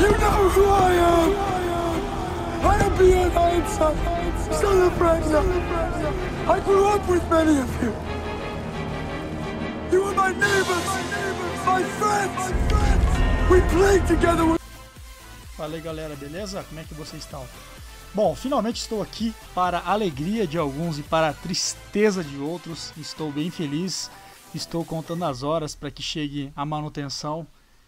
You know who I am! I am Pierre de Ainsa, son of Ainsa. I grew up with many of you. You were my neighbors, my friends. We played together with... Fala aí, galera, beleza? Como é que vocês estão? Bom, finalmente estou aqui para a alegria de alguns e para a tristeza de outros. Estou bem feliz, estou contando as horas para que chegue a manutenção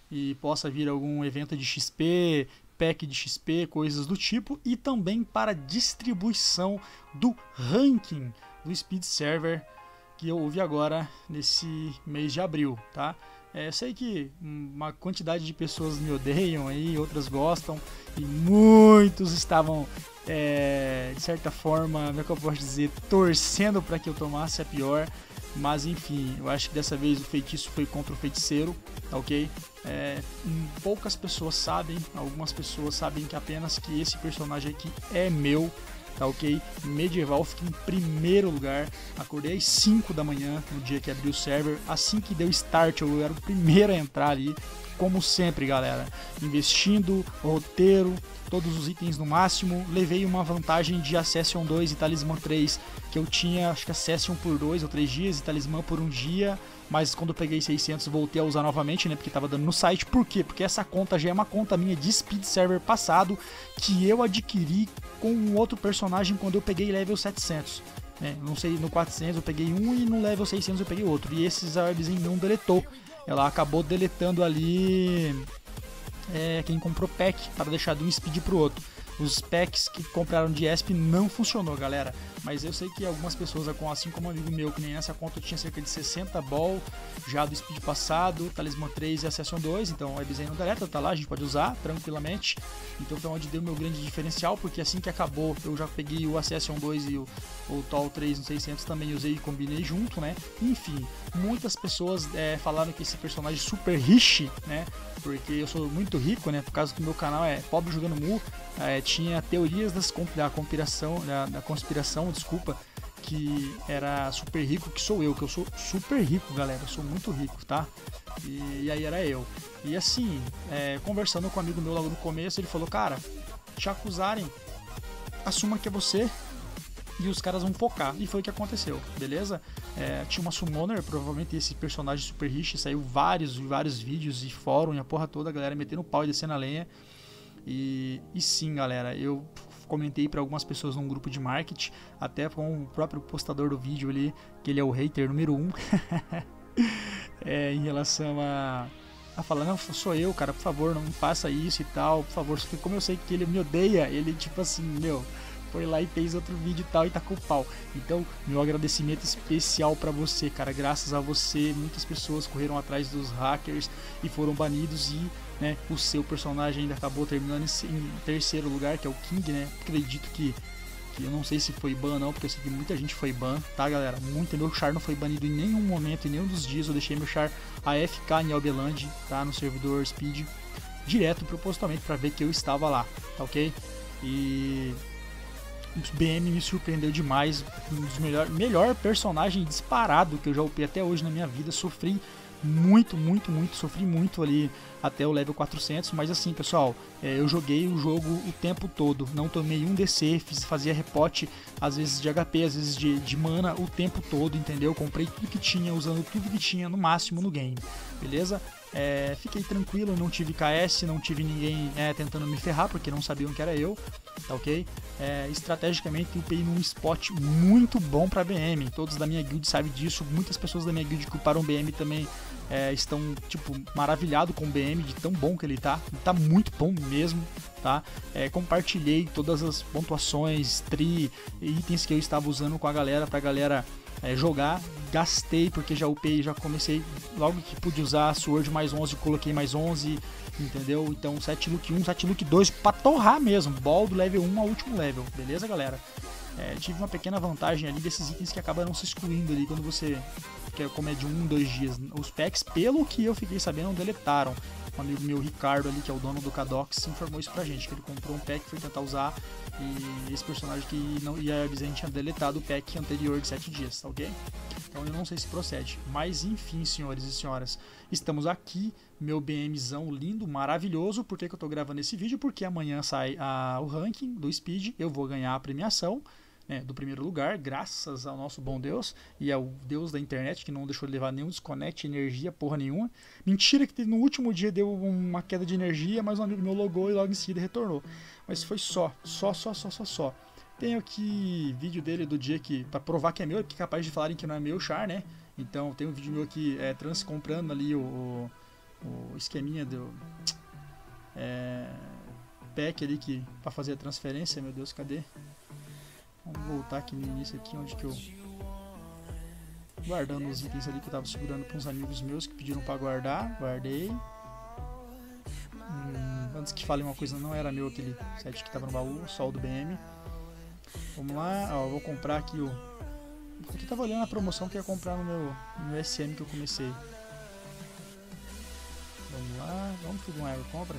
e possa vir algum evento de XP, pack de XP, coisas do tipo, e também para distribuição do ranking do Speed Server que eu ouvi agora nesse mês de abril, tá? É, sei que uma quantidade de pessoas me odeiam aí, outras gostam, e muitos estavam, de certa forma, como é que eu posso dizer, torcendo para que eu tomasse a pior. Mas enfim, eu acho que dessa vez o feitiço foi contra o feiticeiro, tá ok? Poucas pessoas sabem, algumas pessoas sabem que apenas que esse personagem aqui é meu, tá ok? Medieval fica em primeiro lugar, acordei às 5 da manhã no dia que abri o server, assim que deu start eu era o primeiro a entrar ali, como sempre galera, investindo, roteiro, todos os itens no máximo, levei uma vantagem de Acession 2 e Talismã 3, que eu tinha, acho que Acession por 2 ou 3 dias e Talismã por 1 dia, mas quando eu peguei 600 voltei a usar novamente, né, porque tava dando no site. Por quê? Porque essa conta já é uma conta minha de Speed Server passado, que eu adquiri com um outro personagem quando eu peguei level 700, né, não sei, no 400 eu peguei um e no level 600 eu peguei outro, e esses orbs não deletou, ela acabou deletando ali... quem comprou pack para deixar de um speed para o outro. Os packs que compraram de ESP não funcionou, galera. Mas eu sei que algumas pessoas, assim como um amigo meu, que nem nessa conta tinha cerca de 60 ball já do speed passado, Talismã 3 e Acession 2. Então a EBZ não deleta, tá lá, a gente pode usar tranquilamente. Então foi onde deu meu grande diferencial, porque assim que acabou eu já peguei o Acession 2 e o Tal 3 no 600 também, usei e combinei junto, né? Enfim, muitas pessoas falaram que esse personagem super rich, né? Porque eu sou muito rico, né? Por causa que o meu canal é Pobre Jogando Mu, tinha teorias da conspiração, desculpa, que era super rico, que eu sou super rico, galera, eu sou muito rico, tá? E aí era eu. E assim, conversando com um amigo meu logo no começo, ele falou, cara, te acusarem, assuma que é você e os caras vão focar. E foi o que aconteceu, beleza? Tinha uma summoner, provavelmente esse personagem super rich, saiu vários vídeos e fórum e a porra toda, a galera metendo pau e descendo a lenha. E sim, galera, eu comentei para algumas pessoas num grupo de marketing, até com o próprio postador do vídeo ali, que ele é o hater número 1, em relação a falar, não, sou eu, cara, por favor, não me faça isso e tal, por favor. Como eu sei que ele me odeia, ele tipo assim, meu... foi lá e fez outro vídeo e tal, e tacou o pau. Então, meu agradecimento especial pra você, cara, graças a você muitas pessoas correram atrás dos hackers e foram banidos, e né, o seu personagem ainda acabou terminando em terceiro lugar, que é o King, né? Acredito que eu não sei se foi ban ou não, porque eu sei que muita gente foi ban, tá galera? Meu char não foi banido em nenhum momento, em nenhum dos dias, eu deixei meu char AFK em Obeland, tá? No servidor Speed, direto, propositalmente, pra ver que eu estava lá, tá ok? E... o BM me surpreendeu demais, um dos melhor personagem disparado que eu já upei até hoje na minha vida, sofri muito, sofri muito ali até o level 400, mas assim pessoal, eu joguei o jogo o tempo todo, não tomei um DC, fazia repote, às vezes de HP, às vezes de mana, o tempo todo, entendeu? Comprei tudo que tinha, usando tudo que tinha no máximo no game, beleza? Fiquei tranquilo, não tive KS, não tive ninguém tentando me ferrar, porque não sabiam que era eu, tá ok? Estrategicamente eu upei num spot muito bom pra BM, todos da minha guild sabem disso, muitas pessoas da minha guild que uparam BM também estão tipo maravilhados com o BM, de tão bom que ele tá, muito bom mesmo, tá? Compartilhei todas as pontuações, tri, itens que eu estava usando com a galera, pra galera... jogar, gastei porque já upei, já comecei, logo que pude usar Sword mais 11, coloquei mais 11, entendeu? Então 7 look 1, 7 look 2 pra torrar mesmo, ball do level 1 ao último level, beleza galera? Tive uma pequena vantagem ali desses itens que acabaram se excluindo ali quando você quer comer de 1, 2 dias, os packs pelo que eu fiquei sabendo deletaram, um amigo meu, Ricardo, ali, que é o dono do Cadox, informou isso pra gente, que ele comprou um pack, foi tentar usar, e esse personagem que não, e a Abzen tinha deletado o pack anterior de 7 dias, tá ok? Então eu não sei se procede, mas enfim, senhores e senhoras, estamos aqui, meu BMzão lindo, maravilhoso. Por que que eu tô gravando esse vídeo? Porque amanhã sai o ranking do Speed, eu vou ganhar a premiação, né, do primeiro lugar, graças ao nosso bom Deus e ao Deus da internet, que não deixou de levar nenhum desconecte, energia, porra nenhuma. Mentira que no último dia deu uma queda de energia, mas um amigo meu logou e logo em seguida retornou. Mas foi só. Tenho aqui vídeo dele do dia que, pra provar que é meu, porque é capaz de falarem que não é meu char, né? Então tem um vídeo meu aqui comprando ali o esqueminha do pack ali que, pra fazer a transferência. Meu Deus, cadê? Vamos voltar aqui no início, aqui onde que eu guardando os itens ali que eu tava segurando para uns amigos meus que pediram para guardar, guardei. Antes que falem uma coisa, não era meu aquele set que tava no baú, só o do BM. Vamos lá, ó, vou comprar aqui o... Eu tava olhando a promoção que eu ia comprar no meu SM que eu comecei. Vamos lá, vamos fazer uma compra.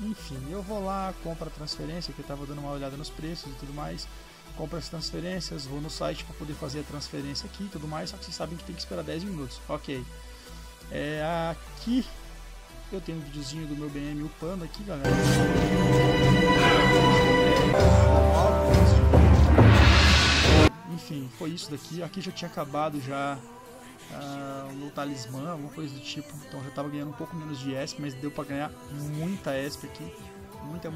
Enfim, eu vou lá, compro a transferência, que eu estava dando uma olhada nos preços e tudo mais. Compro as transferências, vou no site para poder fazer a transferência aqui e tudo mais. Só que vocês sabem que tem que esperar 10 minutos, ok. Aqui eu tenho um videozinho do meu BM upando aqui, galera. Enfim, foi isso daqui. Aqui já tinha acabado já no Talismã, alguma coisa do tipo. Então já tava ganhando um pouco menos de ESP, mas deu pra ganhar muita ESP aqui. Muita.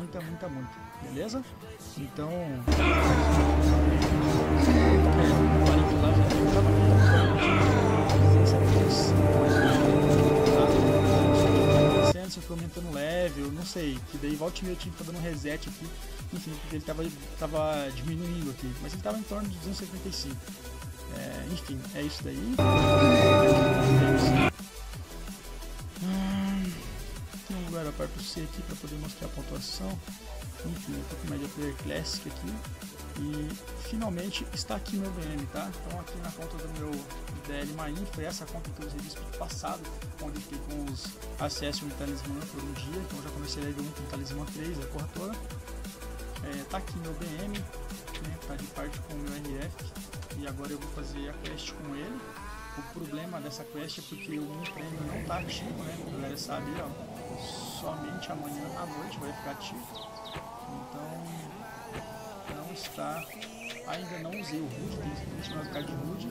Beleza? Então... eu fui aumentando level, não sei, que daí volta e meia eu tive que tá dando um reset aqui. Enfim, porque ele tava diminuindo aqui, mas ele tava em torno de 275. Enfim, é isso daí. Agora aperto o C aqui para poder mostrar a pontuação. Enfim, eu tô com Media Player Classic aqui. E finalmente está aqui meu BM, tá? Então aqui na conta do meu DL Main, foi essa conta que eu usei no vídeo passado, onde eu fiquei com os Acession e Talismã por um dia. Então já comecei a level 1 com o Talismã 3, a corra toda. Tá aqui meu BM, né? Tá de parte com o meu RF. E agora eu vou fazer a quest com ele. O problema dessa quest é porque o Win Prêmio não tá ativo, né? A galera sabe, ó, somente amanhã à noite vai ficar ativo. Então, não está... Ainda não usei o Hood, tem que ficar de Hood.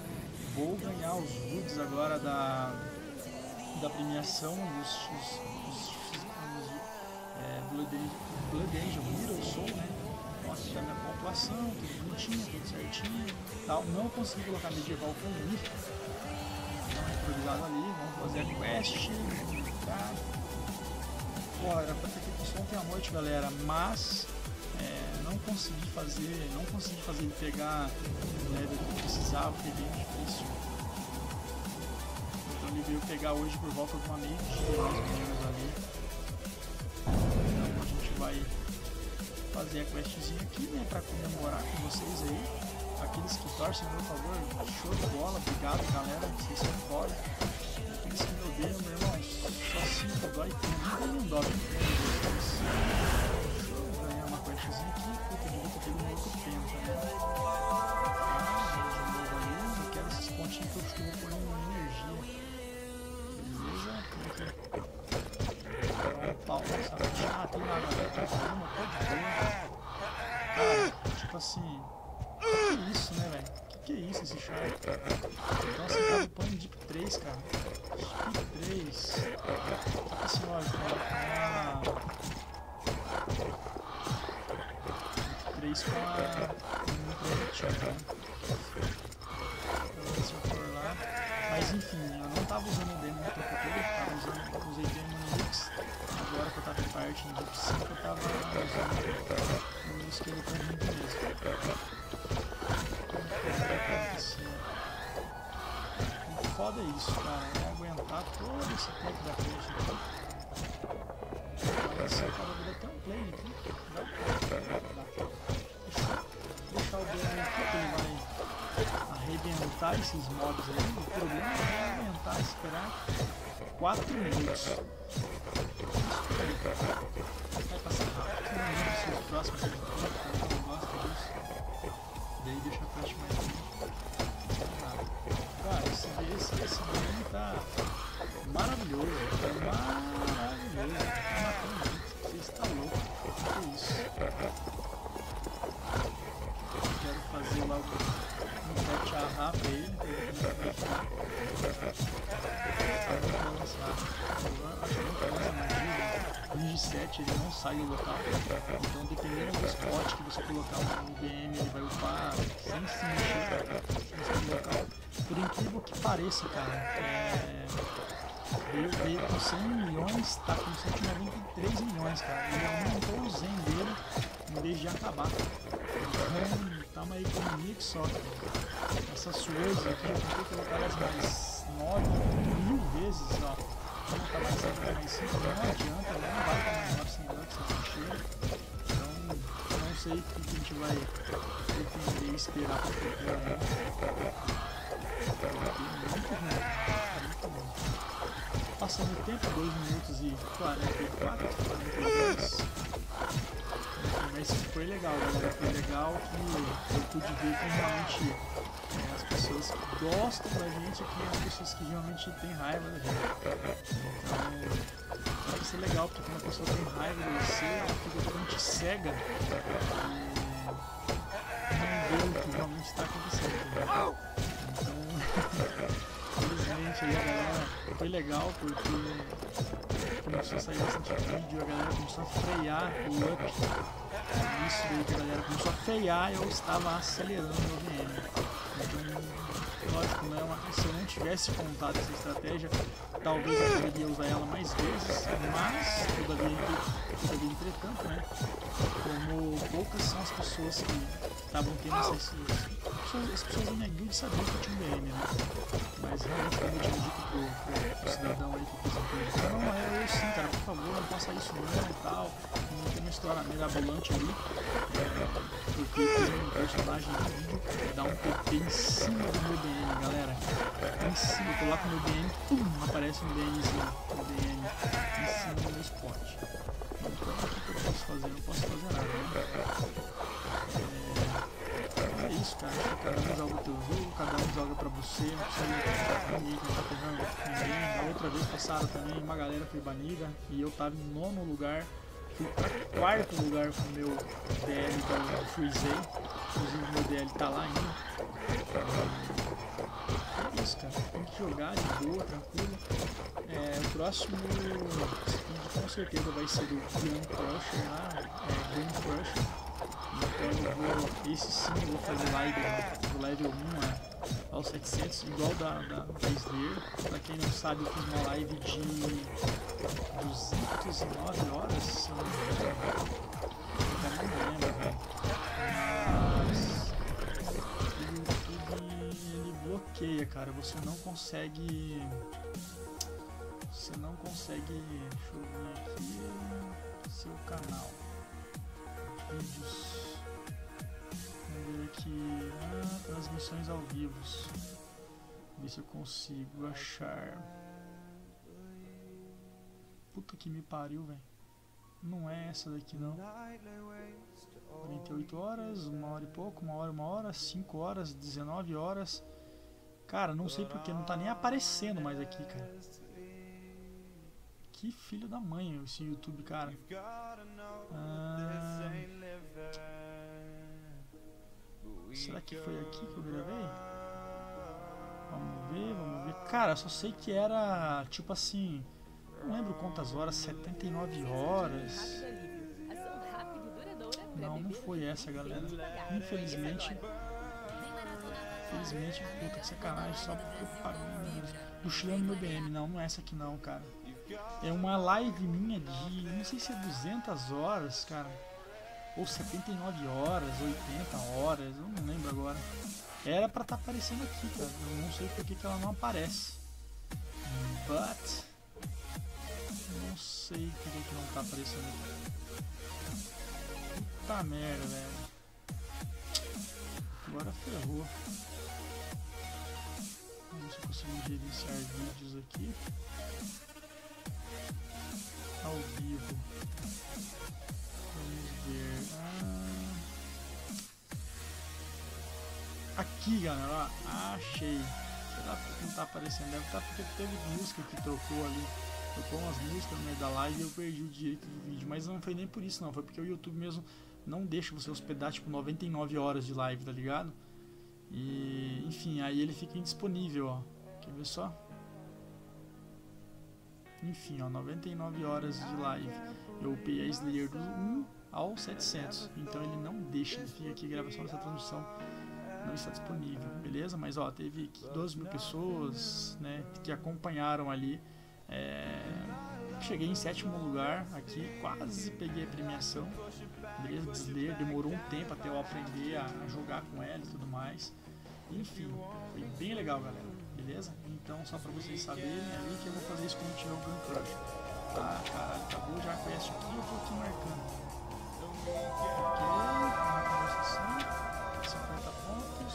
Vou ganhar os Hoods agora da premiação, os Blood Angel Hero Soul, né? Da minha pontuação, tudo bonitinho, tudo certinho e tal. Não consegui colocar Medieval com o livro, não é improvisado ali. Vamos fazer a quest, tá? Pô, era pra ter feito isso ontem à noite, galera, mas não consegui fazer, ele pegar o level que eu precisava, foi bem difícil. Então ele veio pegar hoje por volta de uma meia-dia, mais ou menos ali. Então a gente vai fazer a questzinha aqui, né, pra comemorar com vocês aí, aqueles que torcem, meu favor, show de bola, obrigado galera, vocês são foda, aqueles que me odeiam, meu irmão, só sinto dói, tem um dói, vou ganhar uma questzinha aqui, puta de boca, pelo meio que eu tenho, tá vendo? Eu quero esses pontinhos que eu acho que eu vou pôr em energia, beleza? Pau, sabe? Ah, tem nada, velho. Tipo assim. Que é isso, né, velho? Que é isso esse char? Nossa, tá no pano de 3, cara. De 3. Que esse lógico, cara. 3 com a. Se eu for lá. Mas enfim, eu não tava usando o demo na protetora, usei demo no mix. Agora que eu tava em parte no mix 5, eu tava usando no esquema pra mim mesmo. O foda é isso, cara, é aguentar todo esse tempo da frente aqui. Esse cara vai dar até um play aqui. Deixar o demo aqui que ele vai arrebentar esses mobs aí. O problema é arrebentar, esperar 4 minutos. Vai passar rápido, não vai ser o próximo que eu não gosto disso. Daí deixa a parte mais bonita. Cara, esse game tá maravilhoso, tá maravilhoso, tá matando muito. Você está louco, que é isso? Eu quero fazer lá um pet a rapa pra ele, de 7 ele não sai do local, então dependendo do spot que você colocar o BM, ele vai upar sem se mexer no local. Por incrível que pareça, cara, eu dei com 100 milhões, tá com 193 milhões, cara, e aumentou o zen dele em vez de acabar. Então, tá uma economia que só, cara. Essas suas aqui eu tentei colocar elas mais 9.000 vezes, ó. Não, tá mais 5, não adianta, não vai tomar 900 cheiro. Então, não sei o que a gente vai pretender esperar para pegar, né? Muito bom. Passando o tempo, 2 minutos e 44, 42. Mas foi legal, galera. Foi legal que eu pude ver que realmente as pessoas gostam da gente aqui, as pessoas que realmente têm raiva da gente. Então, vai ser legal, porque quando a pessoa tem raiva de você, ela fica totalmente cega e não vê o que realmente está acontecendo. Né? Então, felizmente aí a galera foi legal, porque começou a sair bastante vídeo, a galera começou a frear o up. Isso daí que a galera começou a frear, eu estava acelerando o VM. Lógico, né? Se eu não tivesse contado essa estratégia, talvez eu poderia usar ela mais vezes, mas todavia, entretanto, né? Como poucas são as pessoas que estavam tendo as pessoas da minha guild sabiam que eu tinha um DM, né? Mas realmente, como eu tinha dito pro cidadão aí que fez um tempo, não é eu sim, cara, por favor, não faça isso não e tal, não tem uma história mirabolante ali, porque um personagem no vídeo dá um TP em cima do meu DM, galera, em cima, eu coloco meu DM, pum, aparece um DMzinho, um DM em cima do meu spot. Então, o que eu posso fazer? Não posso fazer nada, né? É isso, cara. Cada um joga o teu jogo, cada um joga pra você, não precisa ninguém que tá ferrando ninguém. Da outra vez passada também uma galera foi banida e eu tava em 9º lugar, fui pra 4º lugar com o meu DL que eu freezei, inclusive meu DL tá lá ainda. É isso, cara, tem que jogar de boa, tranquilo. O próximo speed com certeza vai ser o Gun Crush lá, Game Crush. Então esse sim eu vou fazer live do level 1 aos 700, igual da Slayer. Pra quem não sabe, eu fiz uma live de 209 horas, se não me engano. Eu não lembro, velho. Mas o YouTube ele bloqueia, cara. Você não consegue. Deixa eu ver aqui. Seu canal. Vídeos. Vamos ver aqui, transmissões ao vivo, ver se eu consigo achar. Puta que me pariu, velho. Não é essa daqui não. 48 horas, 1 hora e pouco, 1 hora, 5 horas, 19 horas. Cara, não sei porque, não tá nem aparecendo mais aqui, cara. Que filho da mãe esse YouTube, cara. Será que foi aqui que eu gravei? Vamos ver. Cara, eu só sei que era tipo assim, não lembro quantas horas, 79 horas. Não foi essa, galera. Infelizmente. Infelizmente, puta que sacanagem, só porque eu paguei puxando meu BM. Não é essa aqui não, cara. É uma live minha de, não sei se é 200 horas, cara. Ou 79 horas, 80 horas, eu não lembro agora. Era pra estar aparecendo aqui, cara. Eu não sei porque que ela não aparece. But... não sei porque que não tá aparecendo aqui. Puta merda, velho. Agora ferrou. Vamos ver se eu consigo gerenciar vídeos aqui. aqui, galera, ó, achei. Será que não tá aparecendo? Deve estar porque teve música que trocou ali. Trocou umas músicas no meio da live e eu perdi o direito do vídeo. Mas não foi nem por isso não, foi porque o YouTube mesmo não deixa você hospedar tipo 99 horas de live, tá ligado? E enfim, aí ele fica indisponível, ó. Quer ver só? Enfim, ó, 99 horas de live. Eu upei a Slayer do 1 ao 700. Então ele não deixa, ele fica aqui, a gravação dessa transmissão não está disponível, beleza? Mas ó, teve 12 mil pessoas, né, que acompanharam ali. Cheguei em 7º lugar aqui, quase peguei a premiação, beleza? Slayer demorou um tempo até eu aprender a jogar com ela e tudo mais. Enfim, foi bem legal, galera, beleza? Então, só pra vocês saberem ali que eu vou fazer isso quando tiver o Gun Crush. Ah, caralho, acabou já a quest aqui, eu tô aqui marcando. Ok, 50 pontos,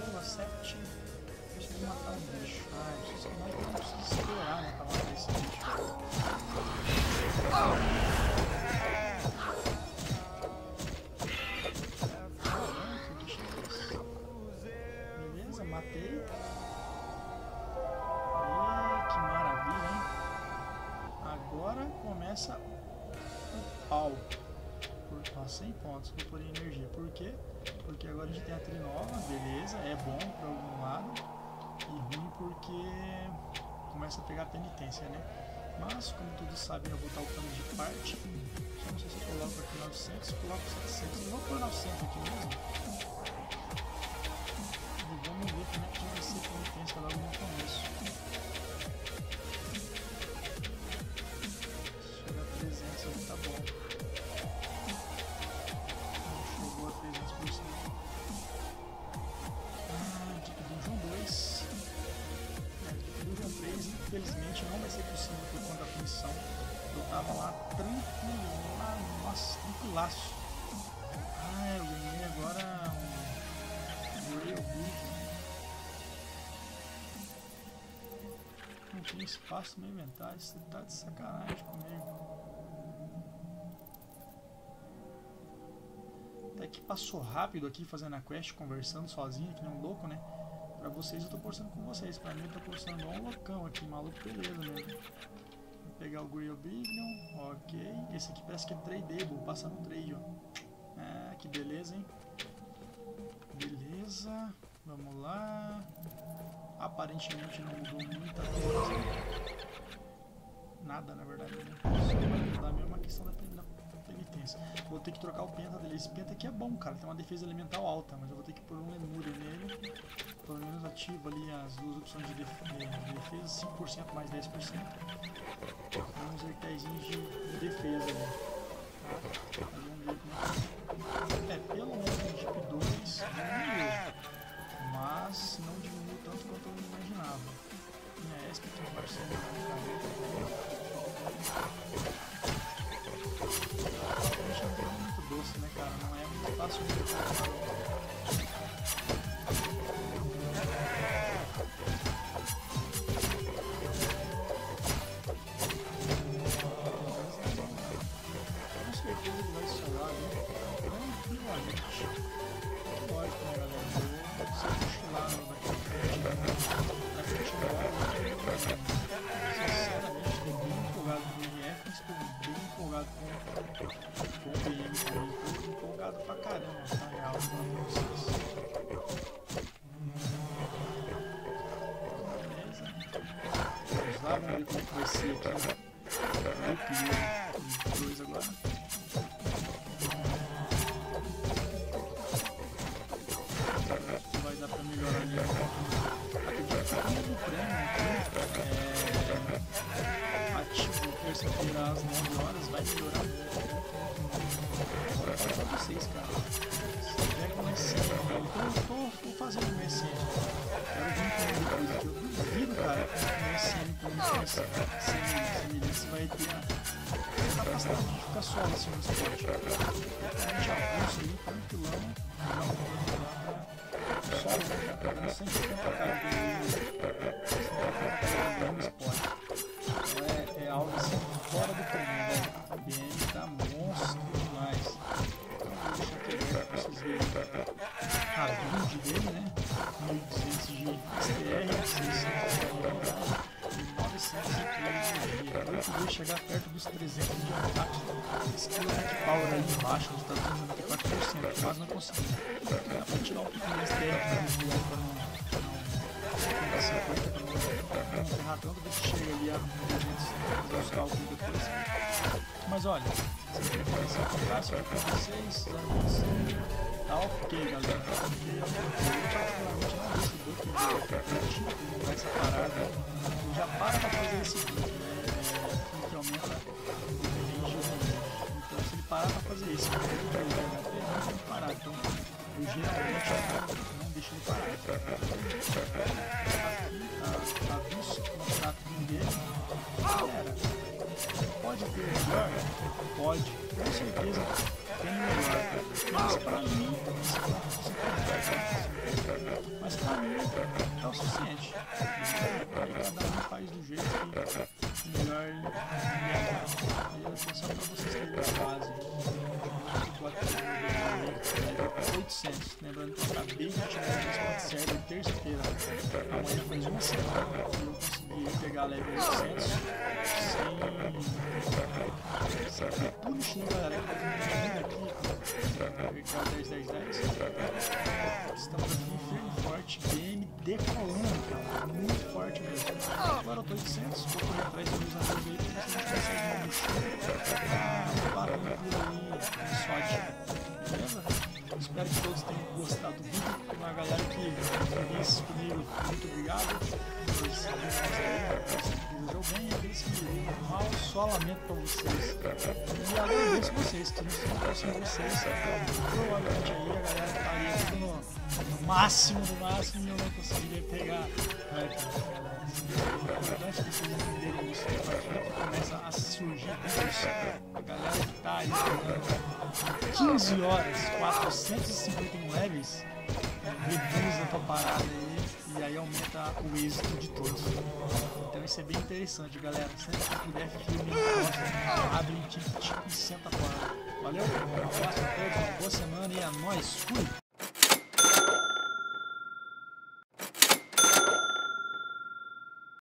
novo, accept. Deixa eu matar um bicho. Ah, eu preciso matar, eu preciso esperar, né, pra matar esse bicho. Matei. E que maravilha, hein? Agora começa o pau. Por 100 pontos, vou pôr energia. Por quê? Porque agora a gente tem a trinova, beleza? É bom pra algum lado. E ruim porque começa a pegar a penitência, né? Mas, como todos sabem, eu vou botar o plano de parte. Só não sei se eu coloco aqui 900, coloco 700. Eu vou pôr 900 aqui mesmo. Vamos ver como é que vai ser a penitência logo no começo. Chega a 300 ali, tá bom. Chegou a 300%. Equipe do João 2. A equipe do João 3, infelizmente não vai ser possível por conta da punição. Eu tava lá tranquilo, lá, nossa, tranquilaço. Ah, eu ganhei agora um Grey Oblivion. Não tem espaço no meu inventário, você tá de sacanagem comigo. Até que passou rápido aqui fazendo a quest, conversando sozinho, que nem um louco, né? Pra vocês eu tô conversando com vocês, pra mim eu tô conversando igual um loucão aqui, maluco, beleza mesmo. Vou pegar o Grey Oblivion, ok. Esse aqui parece que é tradeable, passa no trade, ó. Ah, que beleza, hein? Beleza, vamos lá. Aparentemente não mudou muita coisa. Nada, na verdade, né? Só vai mudar mesmo a questão da penitência. Vou ter que trocar o penta dele. Esse penta aqui é bom, cara. Tem uma defesa elemental alta, mas eu vou ter que pôr um lemúrio nele. Pelo menos ativo ali as duas opções de defesa, 5% mais 10%. Vamos ver que de defesa ali. Tá? Vamos ver como é. Pelo menos o tipo 2 diminuiu. Mas não diminuiu tanto quanto eu imaginava. Minha ESP tem um parceiro na minha cabeça. Deixa eu ver, muito doce, né, cara? Não é muito fácil de fazer. Com certeza ele vai solar, né? Tranquilamente. Lógico, né, galera? Se eu cochilar no daqui a pouco, vai continuar. Sinceramente, estou bem empolgado com o BF, estou bem empolgado com o DM também. Estou empolgado pra caramba, na real, com vocês. Beleza. Vamos lá, vamos ver como vai ser aqui. Meu primeiro, 2 agora. Melhorar ali. Ativo terça-feira às 9 horas, vai melhorar muito. Agora faz pra vocês, cara. Se tiver com esse, eu tô fazendo o MSN. Eu duvido, cara, que o MSN com essa semelhança vai ter a capacidade de ficar só assim no esporte. A gente avança ali, tranquilão. Só eu sempre tenho a cara do esporte. É algo assim fora do comum. A BM tá monstro demais. Então, deixa eu ver pra vocês verem a build dele, né? Eu vou chegar perto dos 300 de ataque. Skill de power ali embaixo, está dando 4%, mas não consegui. Vou tirar um pouquinho mais tempo para não dar 50, para não ferrar tanto que chega ali a 200 cálculos depois. Mas olha, se eu começar a comprar, só para vocês, tá ok, galera. Essa parada já para pra fazer esse vídeo, que aumenta o vídeo. Então se ele parar pra fazer isso, ele não parar, então eu geralmente não deixo ele parar. Aqui tá visto o contrato dele. Galera, pode ter melhor? Pode, com certeza tem melhor, mas pra mim é o suficiente. Cada um faz do jeito que melhor me agrada. Aí eu só para vocês terem uma base. 800. Lembrando que eu acabei de tirar o Speed Server terça-feira. Amanhã faz uma semana que eu consegui pegar a level 800 sem tudo cheio, galera. Aqui, pegar 10, 10, 10. Estamos aqui firme e forte. Game decolando, cara. Muito forte mesmo. Agora eu tô 800. Vou correr atrás dos meus amigos aí. Pra gente conseguir no chão. Barulho aí. Sorte. Beleza? Espero que todos tenham gostado do vídeo. Uma galera que feliz comigo, muito obrigado. Vocês bem, mal, só lamento pra vocês. E agradeço vocês, que não se vocês. Provavelmente aí a galera estaria aqui no máximo, e eu não conseguiria pegar. É importante que vocês entenderem isso, que começa a surgir a galera que tá aí 15 horas, 451 levels, reduz a tua parada aí, e aí aumenta o êxito de todos. Então isso é bem interessante, galera. Sempre que puder, firme, abre um ticket e senta fora. Valeu, um abraço a todos, uma boa semana e a nós, fui!